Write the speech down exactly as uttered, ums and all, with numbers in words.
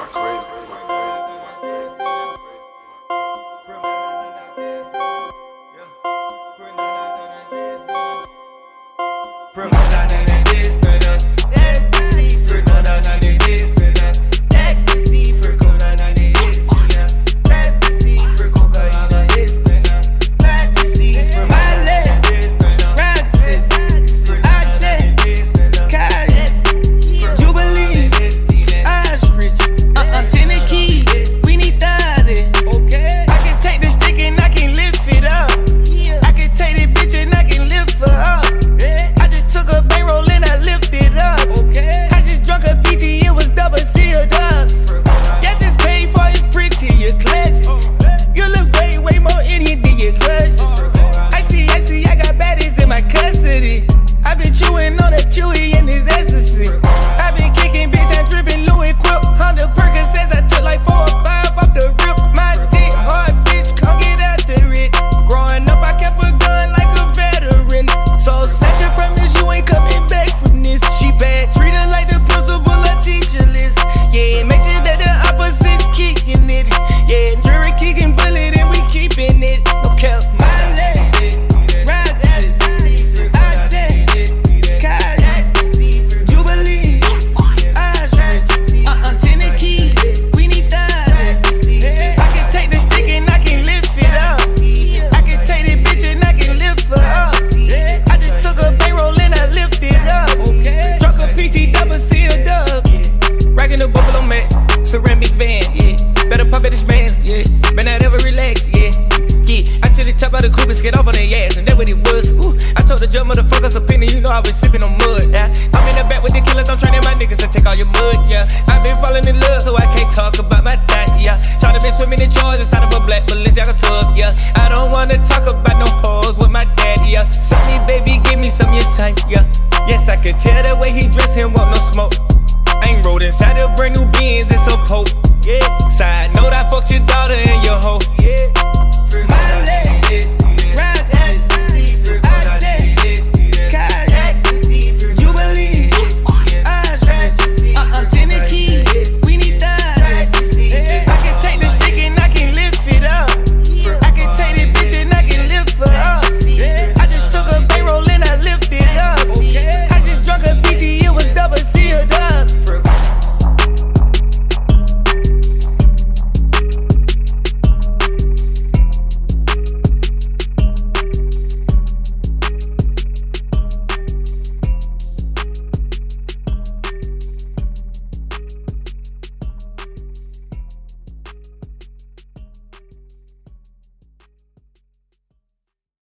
like crazy. Ceramic van, yeah. Better pop at this man, yeah. Man, I never relax, yeah. Yeah, I took the top out of the coupe and skid off on their ass, and that what it was. Ooh, I told the judge motherfuckers opinion, you know I was sipping on mud, yeah. I'm in the back with the killers, I'm training my niggas to take all your mud, yeah. I've been falling in love, so I can't talk about my dad, yeah. Shawty been swimming in charge inside of a black Balenciaga tub, yeah. I don't wanna talk about no hoes with my dad, yeah. Suck me, baby, give me some of your time, yeah. Yes, I could tell the way he dressed, him want no smoke. Ain't rolled inside a brand new Benz, it's a Pope.